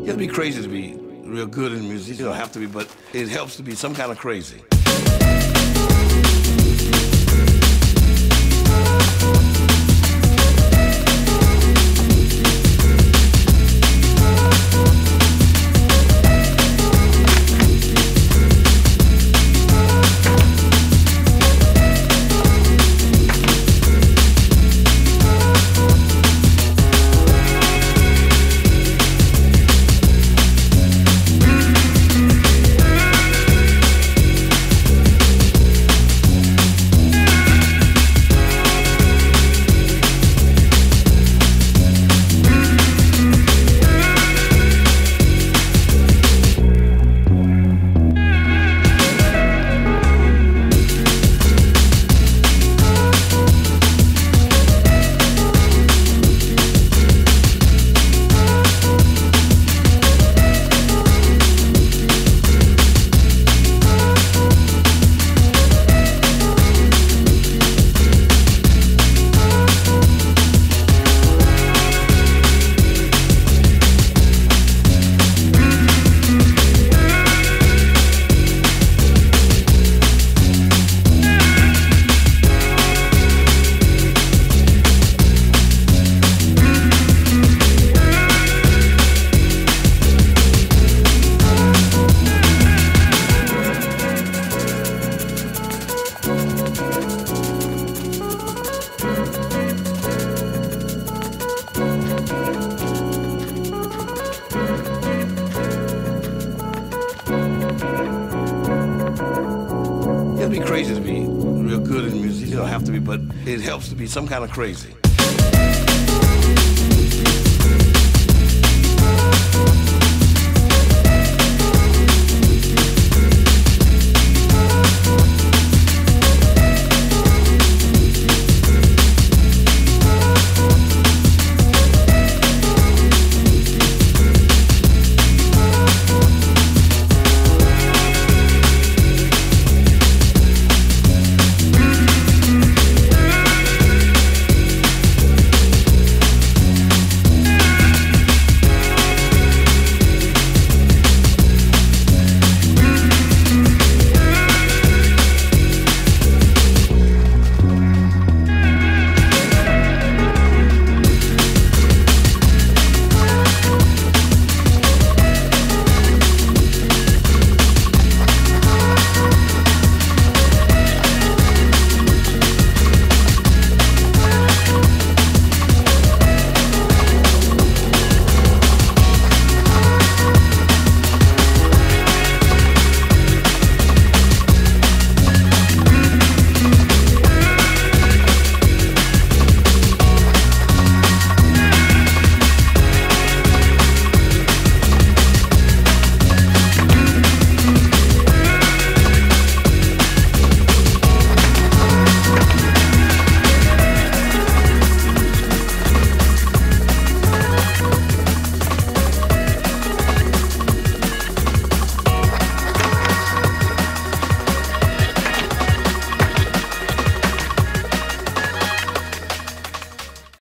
You have to be crazy to be real good in music. You don't have to be, but it helps to be some kind of crazy. You have to be crazy to be real good in music. You don't have to be, but it helps to be some kind of crazy.